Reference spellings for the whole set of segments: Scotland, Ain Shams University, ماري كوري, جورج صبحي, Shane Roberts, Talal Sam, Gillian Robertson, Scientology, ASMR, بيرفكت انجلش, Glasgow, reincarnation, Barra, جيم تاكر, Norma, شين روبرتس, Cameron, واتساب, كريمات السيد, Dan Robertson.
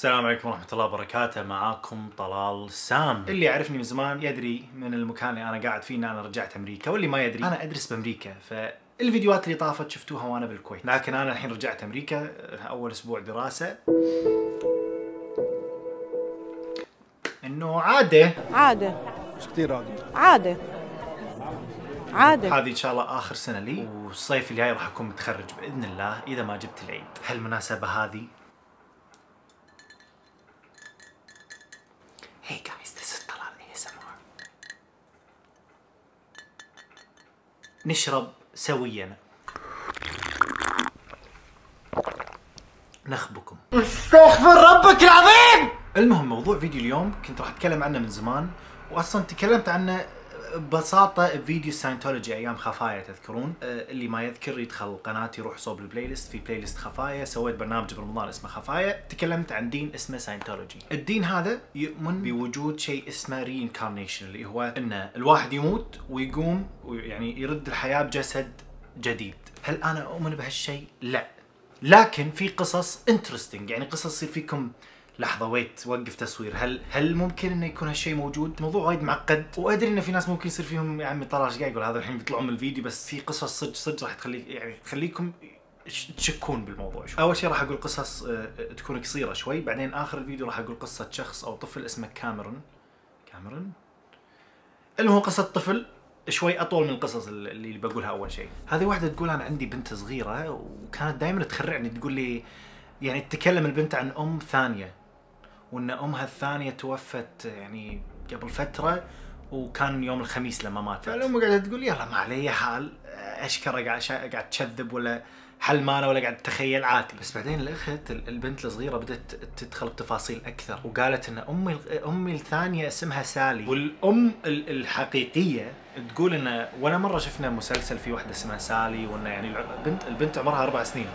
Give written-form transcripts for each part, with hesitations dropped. السلام عليكم ورحمة الله وبركاته. معاكم طلال سام. اللي يعرفني من زمان يدري من المكان اللي أنا قاعد فيه إن أنا رجعت أمريكا، واللي ما يدري أنا أدرس بأمريكا، فالفيديوهات اللي طافت شفتوها وأنا بالكويت، لكن أنا الحين رجعت أمريكا أول أسبوع دراسة. إنه عادة مش كثير عادة. هذه ان شاء الله اخر سنه لي، والصيف اللي جاي راح اكون متخرج باذن الله اذا ما جبت العيد. هالمناسبه هذه Hey guys, this is Talal ASMR. نشرب سويا، نخبكم، استغفر ربك العظيم. المهم موضوع فيديو اليوم كنت راح اتكلم عنه من زمان، واصلا تكلمت عنه ببساطة بفيديو ساينتولوجي ايام خفايا تذكرون. اللي ما يذكر يدخل قناتي، يروح صوب البلاي ليست، في بلاي ليست خفايا سويت برنامج برمضان اسمه خفايا، تكلمت عن دين اسمه ساينتولوجي. الدين هذا يؤمن بوجود شيء اسمه reincarnation، اللي هو ان الواحد يموت ويقوم ويعني يرد الحياة بجسد جديد. هل انا اؤمن بهالشيء؟ لا، لكن في قصص انترستنج، يعني قصص يصير فيكم لحظة ويت، وقف تصوير، هل ممكن انه يكون هالشيء موجود؟ موضوع وايد معقد، وادري انه في ناس ممكن يصير فيهم يا عمي طلع ايش قاعد يقول هذا الحين بيطلعوا من الفيديو، بس في قصص صدق راح تخليك يعني تخليكم تشكون بالموضوع. اول شيء راح اقول قصص تكون قصيرة شوي، بعدين اخر الفيديو راح اقول قصة شخص او طفل اسمه كاميرون. اللي هو قصة طفل شوي اطول من القصص اللي بقولها اول شيء. هذه واحدة تقول انا عندي بنت صغيرة وكانت دائما تخرعني، تقول لي يعني تتكلم البنت عن ام ثانية، وان امها الثانيه توفت يعني قبل فتره، وكان يوم الخميس لما ماتت. فالام قاعده تقول يلا ما علي حال، اشكره قاعد تكذب ولا حل ماله ولا قاعد تتخيل عادي. بس بعدين الاخت البنت الصغيره بدات تدخل بتفاصيل اكثر، وقالت ان امي الثانيه اسمها سالي، والام الحقيقيه تقول ان ولا مره شفنا مسلسل في واحده اسمها سالي، وان يعني البنت عمرها 4 سنين.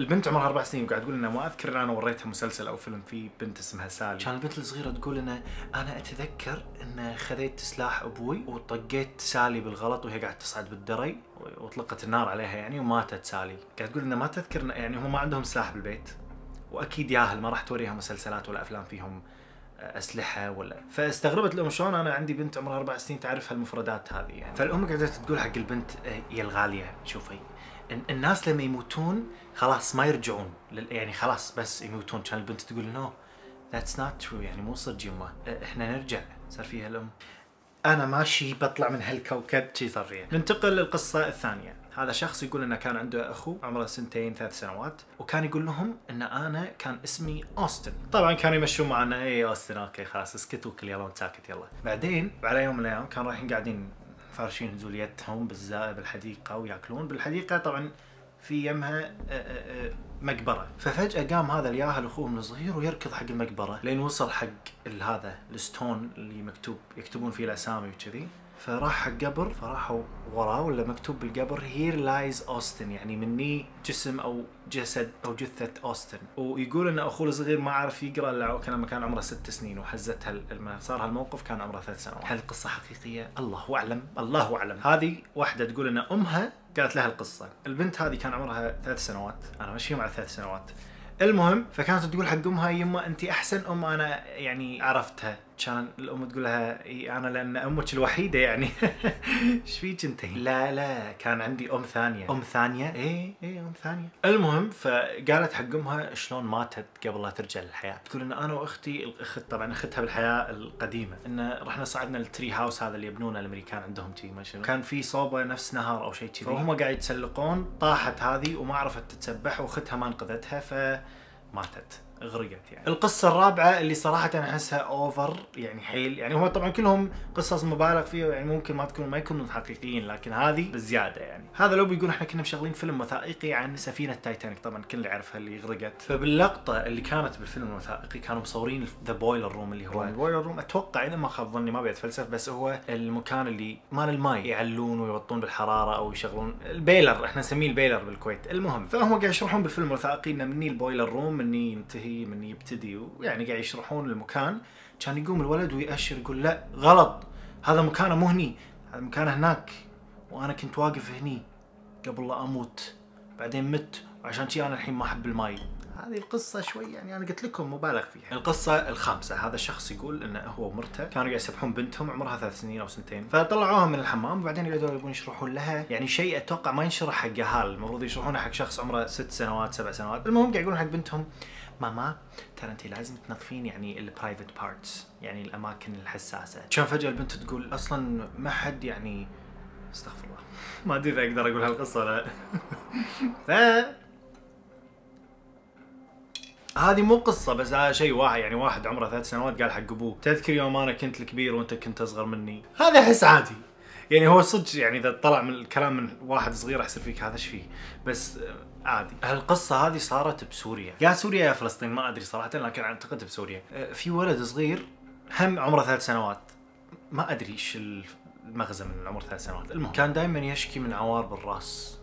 البنت عمرها 4 سنين وقاعد تقول انها ما اذكر ان انا وريتها مسلسل او فيلم في بنت اسمها سالي. كان البنت الصغيره تقول انها انا اتذكر ان خذيت سلاح ابوي وطقيت سالي بالغلط وهي قاعده تصعد بالدري، واطلقت النار عليها يعني وماتت سالي. قاعد تقول انها ما تذكر يعني هم ما عندهم سلاح بالبيت، واكيد ياهل ما راح توريها مسلسلات ولا افلام فيهم اسلحه ولا. فاستغربت الام شلون انا عندي بنت عمرها 4 سنين تعرف هالمفردات هذه يعني. فالام قعدت تقول حق البنت يا الغاليه شوفي الناس لما يموتون خلاص ما يرجعون، يعني خلاص بس يموتون. كان البنت تقول نو ذاتس نوت ترو، يعني مو صدق يما احنا نرجع. صار فيها الام انا ماشي بطلع من هالكوكب شي ثريا. ننتقل للقصه الثانيه. هذا شخص يقول انه كان عنده اخو عمره 2 3 سنوات، وكان يقول لهم ان انا كان اسمي اوستن. طبعا كانوا يمشون معنا اي اوستن اوكي خلاص اسكتوا كل يلا ساكت يلا. بعدين على يوم من الايام كانوا رايحين قاعدين فارشين زوليتهم بالحديقه وياكلون بالحديقه، طبعا في يمها مقبره. ففجاه قام هذا الياهل اخوهم الصغير ويركض حق المقبره، لين وصل حق هذا الستون اللي مكتوب يكتبون فيه الاسامي وكذي. فراح حق قبر، فراحوا وراه ولا مكتوب بالقبر هير لايز اوستن، يعني مني جسم او جسد او جثه اوستن. ويقول ان اخوه الصغير ما عرف يقرا الا لما كان عمره 6 سنين، وحزتها لما صار هالموقف كان عمره 3 سنوات. هل القصه حقيقيه؟ الله اعلم الله اعلم. هذه واحده تقول ان امها قالت لها القصه، البنت هذه كان عمرها 3 سنوات، انا ماشي مع 3 سنوات. المهم فكانت تقول حق امها يما انت احسن ام انا يعني عرفتها. كان الام تقول لها انا لان امك الوحيده يعني ايش فيك انت؟ لا لا كان عندي ام ثانيه. ام ثانيه؟ اي ام ثانيه. المهم فقالت حق امها شلون ماتت قبل لا ترجع للحياه. تقول ان انا واختي طبعا اختها بالحياه القديمه، ان رحنا صعدنا للتري هاوس هذا اللي يبنونه الامريكان عندهم شيء ما شنو، كان في صوبه نفس نهر او شيء كذي، فهم قاعد يتسلقون، طاحت هذه وما عرفت تتسبح، واختها ما انقذتها فماتت غرقت يعني. القصة الرابعة اللي صراحة أنا أحسها أوفر يعني حيل، يعني هو طبعا كلهم قصص مبالغ فيها يعني ممكن ما يكونوا حقيقيين، لكن هذه بزيادة يعني. هذا لو بيقول احنا كنا مشغلين فيلم وثائقي عن سفينة تايتانيك، طبعا كل اللي يعرفها اللي غرقت. فباللقطة اللي كانت بالفيلم الوثائقي كانوا مصورين ذا بويلر روم، اللي هو البويلر روم أتوقع إذا ما خاب ظني ما بيتفلسف، بس هو المكان اللي مال الماي يعلون ويوطون بالحرارة أو يشغلون البيلر، احنا نسميه البيلر بالكويت. المهم فهم قاعد يشرحون بالفيلم الوثائقي إن مني البويلر روم مني ينتهي من يبتدي، ويعني قاعد يشرحون المكان. كان يقوم الولد ويأشر يقول لا غلط، هذا مكانه مو هني، هذا مكانه هناك، وانا كنت واقف هني قبل لا اموت، بعدين مت عشان كذي انا الحين ما احب الماي. هذه القصه شوي يعني انا قلت لكم مبالغ فيها. القصه الخامسه، هذا الشخص يقول انه هو ومرته كانوا قاعد يسبحون بنتهم عمرها 3 سنين أو 2 سنين، فطلعوها من الحمام وبعدين يقعدون يبون يشرحون لها، يعني شيء اتوقع ما ينشرح حق اهل، المفروض يشرحونه حق شخص عمره 6 سنوات 7 سنوات. المهم قاعد يقولون حق بنتهم ماما ترى انت لازم تنظفين يعني البرايفت بارتس، يعني الاماكن الحساسه. كان فجاه البنت تقول اصلا ما حد يعني استغفر الله ما ادري اذا اقدر اقول هالقصه ولا لا. هذه مو قصة بس، هذا شيء واحد يعني واحد عمره 3 سنوات قال حق ابوه تذكر يوم انا كنت الكبير وانت كنت اصغر مني. هذا احس عادي يعني، هو صدق يعني اذا طلع من الكلام من واحد صغير احس فيك هذا ايش فيه، بس عادي. هالقصة هذه صارت بسوريا، يا سوريا يا فلسطين ما ادري صراحة، لكن اعتقد بسوريا. في ولد صغير هم عمره 3 سنوات، ما ادري ايش المغزى من العمر 3 سنوات. المهم كان دائما يشكي من عوار بالراس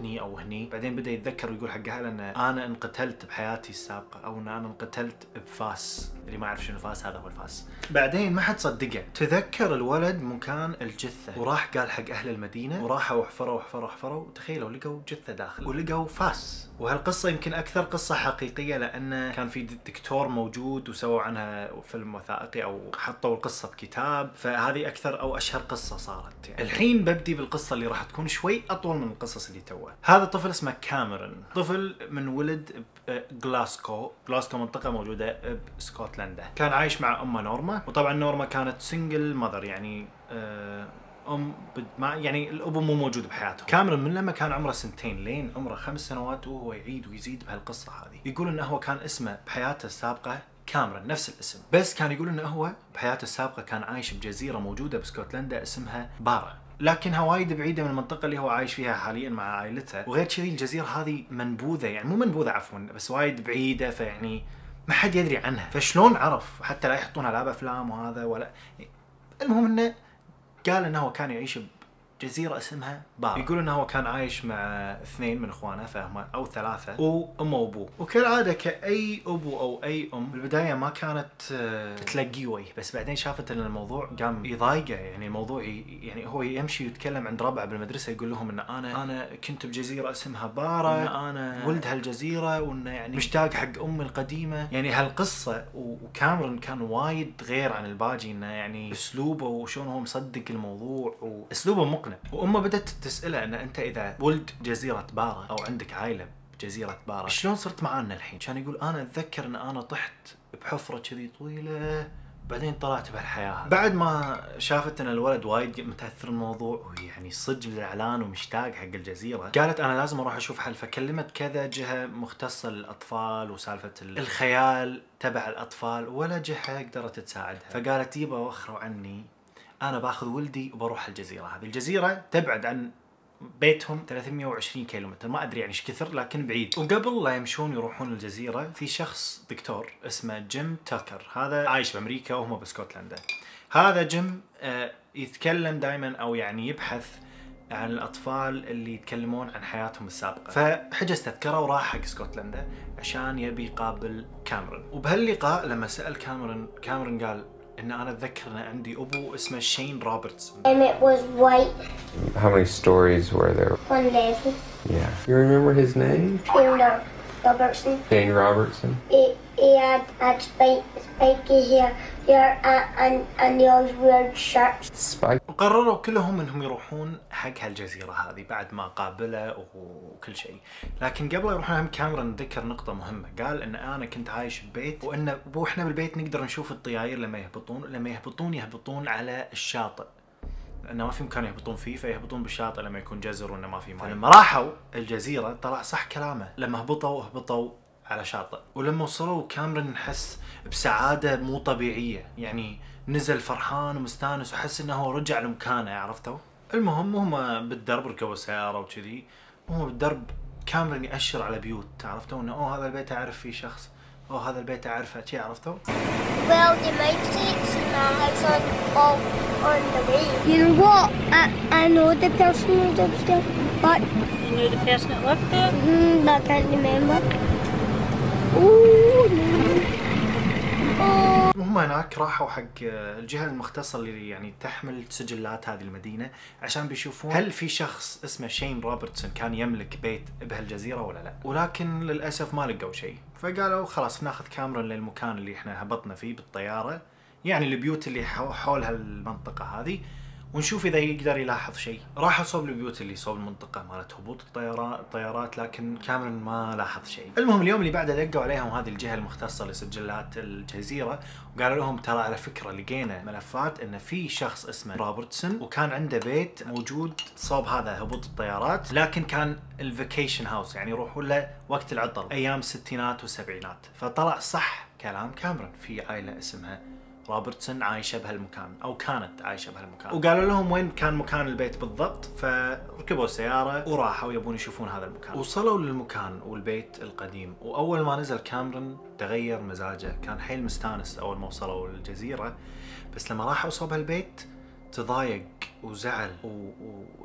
هني او هني، بعدين بدا يتذكر ويقول حق اهله ان انا انقتلت بحياتي السابقه، او ان انا انقتلت بفاس، اللي ما يعرف شنو فاس هذا هو الفاس. بعدين ما حد صدقه، تذكر الولد مكان الجثه وراح قال حق اهل المدينه، وراحوا وحفروا وحفروا وحفروا وتخيلوا لقوا جثه داخل ولقوا فاس. وهالقصه يمكن اكثر قصه حقيقيه لان كان في دكتور موجود وسووا عنها فيلم وثائقي او حطوا القصه بكتاب، فهذه اكثر او اشهر قصه صارت يعني. الحين ببدي بالقصه اللي راح تكون شوي اطول من القصص اللي تو. هذا الطفل اسمه كاميرون، طفل من ولد بجلاسكو، جلاسكو منطقة موجودة بسكوتلندا. كان عايش مع أمه نورما، وطبعا نورما كانت سنجل ماذر يعني أم يعني الأب مو موجود بحياته. كاميرون من لما كان عمره 2 سنين لين عمره 5 سنوات وهو يعيد ويزيد بهالقصة هذه. يقول إنه هو كان اسمه بحياته السابقة كاميرون نفس الاسم، بس كان يقول إنه هو بحياته السابقة كان عايش بجزيرة موجودة بسكوتلندا اسمها بارا، لكنها وايد بعيده من المنطقه اللي هو عايش فيها حاليا مع عائلته. وغير كذي الجزيره هذه منبوذه، يعني مو منبوذه عفوا بس وايد بعيده، فيعني ما حد يدري عنها، فشلون عرف حتى لا يحطونها لا بافلام وهذا ولا. المهم انه قال انه هو كان يعيش بجزيره اسمها بارا. يقول انه هو كان عايش مع 2 من اخوانه فهم او 3 وامه وابوه، وكالعاده كاي ابو او اي ام بالبدايه ما كانت تلقي وجه، بس بعدين شافت ان الموضوع قام يضايقه، يعني الموضوع يعني هو يمشي ويتكلم عند ربعه بالمدرسه يقول لهم ان انا كنت بجزيره اسمها بارا، ان انا ولد هالجزيره، وان يعني مشتاق حق امي القديمه. يعني هالقصه وكاميرون كان وايد غير عن الباقي، انه يعني اسلوبه وشلون هو مصدق الموضوع واسلوبه مقنع. وامه بدات تساله ان انت اذا ولد جزيره بارا او عندك عائله بجزيره بارا شلون صرت معانا الحين؟ كان يقول انا اتذكر ان انا طحت بحفره كذي طويله بعدين طلعت بهالحياه. بعد ما شافت ان الولد وايد متاثر الموضوع ويعني صدق زعلان ومشتاق حق الجزيره، قالت انا لازم اروح اشوف حل، فكلمت كذا جهه مختصه للاطفال وسالفه الخيال تبع الاطفال، ولا جهه قدرت تساعدها، فقالت يبا وخروا عني أنا باخذ ولدي وبروح الجزيرة هذه. الجزيرة تبعد عن بيتهم 320 كيلومتر، ما أدري يعني إيش كثر لكن بعيد. وقبل لا يمشون يروحون الجزيرة في شخص دكتور اسمه جيم تاكر، هذا عايش بأمريكا وهم بسكوتلندا. هذا جيم يتكلم دائما أو يعني يبحث عن الأطفال اللي يتكلمون عن حياتهم السابقة، فحجز تذكرة وراح حق سكوتلندا عشان يبي يقابل كاميرون. وبهاللقاء لما سأل كاميرون قال إن أنا أتذكر إن عندي أبو اسمه شين روبرتس. And it was white. How many stories were there? 1,000. Yeah. You remember his name? No. Robertson. Dan Robertson. He had spiky hair and those weird sharp spikes. وقرروا كلهم إنهم يروحون حق هالجزيرة هذه بعد ما قابله وكل شيء، لكن قبل يروحون هم كاميرون ذكر نقطة مهمة، قال إن أنا كنت عايش ببيت وإن وإحنا بالبيت نقدر نشوف الطياير لما يهبطون على الشاطئ، انه ما في مكان يهبطون فيه فيهبطون بالشاطئ لما يكون جزر وانه ما في ماء. لما راحوا الجزيره طلع صح كلامه، لما هبطوا على شاطئ، ولما وصلوا كاميرون حس بسعاده مو طبيعيه، يعني نزل فرحان ومستانس وحس انه هو رجع لمكانه، عرفتوا؟ المهم وهم بالدرب ركبوا سياره وكذي، وهم بالدرب كاميرون يأشر على بيوت، عرفتوا؟ انه اوه هذا البيت اعرف فيه شخص، اوه هذا البيت اعرفه، شي عرفتوا؟ Well, they might see it's in my house on the way. You know what? I know the person who lives there, but... You know the person that lived there? But I can't remember. Ooh, no. هم هناك راحوا حق الجهة المختصة اللي يعني تحمل سجلات هذه المدينة عشان بيشوفون هل في شخص اسمه شين روبرتسون كان يملك بيت بهالجزيرة ولا لا، ولكن للأسف ما لقوا شيء. فقالوا خلاص ناخذ كاميرون للمكان اللي احنا هبطنا فيه بالطيارة، يعني البيوت اللي حول هالمنطقة هذه، ونشوف اذا يقدر يلاحظ شيء. راحوا صوب البيوت اللي صوب المنطقه مالت هبوط الطيارات، لكن كاميرون ما لاحظ شيء. المهم اليوم اللي بعده دقوا عليهم هذه الجهه المختصه لسجلات الجزيره وقالوا لهم ترى على فكره لقينا ملفات ان في شخص اسمه روبرتسون وكان عنده بيت موجود صوب هذا هبوط الطيارات، لكن كان الفيكيشن هاوس، يعني يروحوا له وقت العطل ايام الستينات والسبعينات. فطلع صح كلام كاميرون، في عائله اسمها روبرتسون عايشه بهالمكان او كانت عايشه بهالمكان. وقالوا لهم وين كان مكان البيت بالضبط، فركبوا سياره وراحوا يبون يشوفون هذا المكان. وصلوا للمكان والبيت القديم، واول ما نزل كاميرون تغير مزاجه، كان حيل مستانس اول ما وصلوا للجزيره، بس لما راحوا صوب هالبيت تضايق وزعل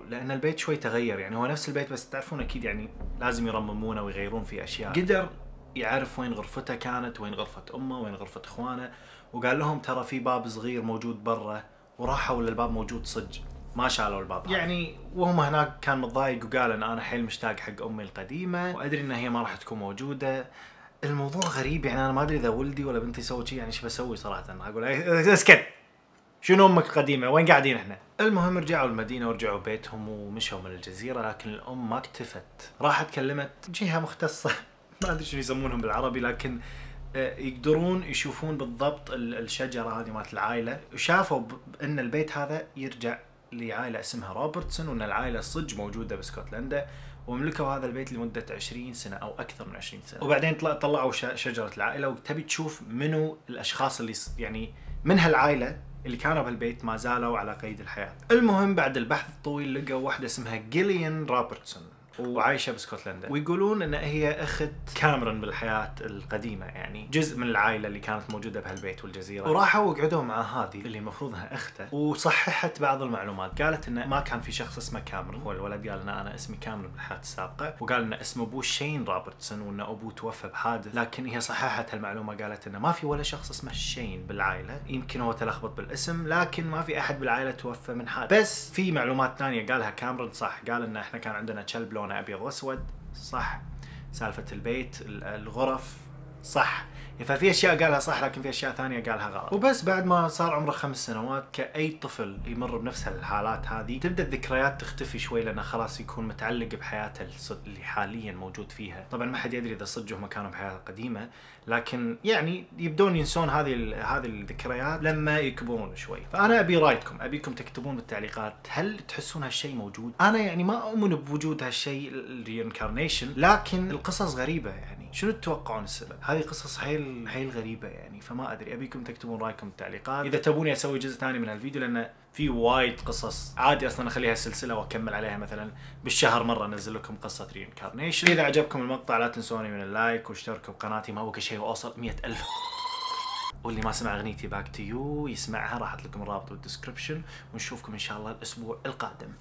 لان البيت شوي تغير، يعني هو نفس البيت بس تعرفون اكيد يعني لازم يرممونه ويغيرون فيه اشياء. قدر يعرف وين غرفته كانت، وين غرفه امه، وين غرفه اخوانه، وقال لهم ترى في باب صغير موجود برا، وراحوا للباب موجود صدق، ما شالوا الباب يعني. وهم هناك كان متضايق وقال ان انا حيل مشتاق حق امي القديمه وادري ان هي ما راح تكون موجوده. الموضوع غريب يعني، انا ما ادري اذا ولدي ولا بنتي سوت شيء يعني ايش بسوي صراحه، انا اقول اسكت شنو امك القديمه وين قاعدين احنا. المهم رجعوا المدينه ورجعوا بيتهم ومشوا من الجزيره، لكن الام ما اكتفت، راحت كلمت جهه مختصه ما ادري شنو يسمونهم بالعربي، لكن يقدرون يشوفون بالضبط الشجره هذه مالت العائله، وشافوا ان البيت هذا يرجع لعائله اسمها روبرتسون، وان العائله صدق موجوده بسكوتلندا، وملكوا هذا البيت لمده 20 سنه او اكثر من 20 سنه. وبعدين طلعوا شجره العائله، وتبي تشوف منو الاشخاص اللي يعني من هالعائله اللي كانوا بهالبيت ما زالوا على قيد الحياه. المهم بعد البحث الطويل لقوا واحده اسمها جيليان روبرتسون وعايشه بسكوتلندا، ويقولون ان هي اخت كاميرون بالحياه القديمه، يعني جزء من العائله اللي كانت موجوده بهالبيت والجزيره. وراحوا وقعدوا مع هذه اللي المفروض انها اخته، وصححت بعض المعلومات، قالت انه ما كان في شخص اسمه كاميرون، هو الولد قال ان انا اسمي كاميرون بالحياه السابقه، وقال ان اسم ابوه شين روبرتسون وان ابوه توفى بحادث، لكن هي صححت هالمعلومه، قالت انه ما في ولا شخص اسمه شين بالعائله، يمكن هو تلخبط بالاسم، لكن ما في احد بالعائله توفى من حادث. بس في معلومات ثانيه قالها كاميرون صح، قال ان احنا كان عندنا كلب لونه ابيض واسود صح، سالفه البيت الغرف صح، ففي اشياء قالها صح لكن في اشياء ثانيه قالها غلط. وبس بعد ما صار عمره 5 سنوات كاي طفل يمر بنفس الحالات هذه تبدا الذكريات تختفي شوي، لانه خلاص يكون متعلق بحياته اللي حاليا موجود فيها. طبعا ما حد يدري اذا صدقوا هم كانوا بحياه قديمه، لكن يعني يبدون ينسون هذه الذكريات لما يكبرون شوي. فانا ابي رايكم، ابيكم تكتبون بالتعليقات هل تحسون هالشيء موجود؟ انا يعني ما اؤمن بوجود هالشيء الرينكارنيشن، لكن القصص غريبه يعني، شنو تتوقعون السبب؟ هذه قصص حيل غريبه يعني، فما ادري، ابيكم تكتبون رايكم بالتعليقات. اذا تبوني اسوي جزء ثاني من هالفيديو، لان في وايد قصص عادي اصلا اخليها سلسله واكمل عليها، مثلا بالشهر مره انزل لكم قصه رينكارنيشن. اذا عجبكم المقطع لا تنسوني من اللايك واشتركوا بقناتي، ما هو كل شيء واوصل 100,000، واللي ما سمع اغنيتي باك تو يو يسمعها، راح احط لكم الرابط بالدسكربشن، ونشوفكم ان شاء الله الاسبوع القادم.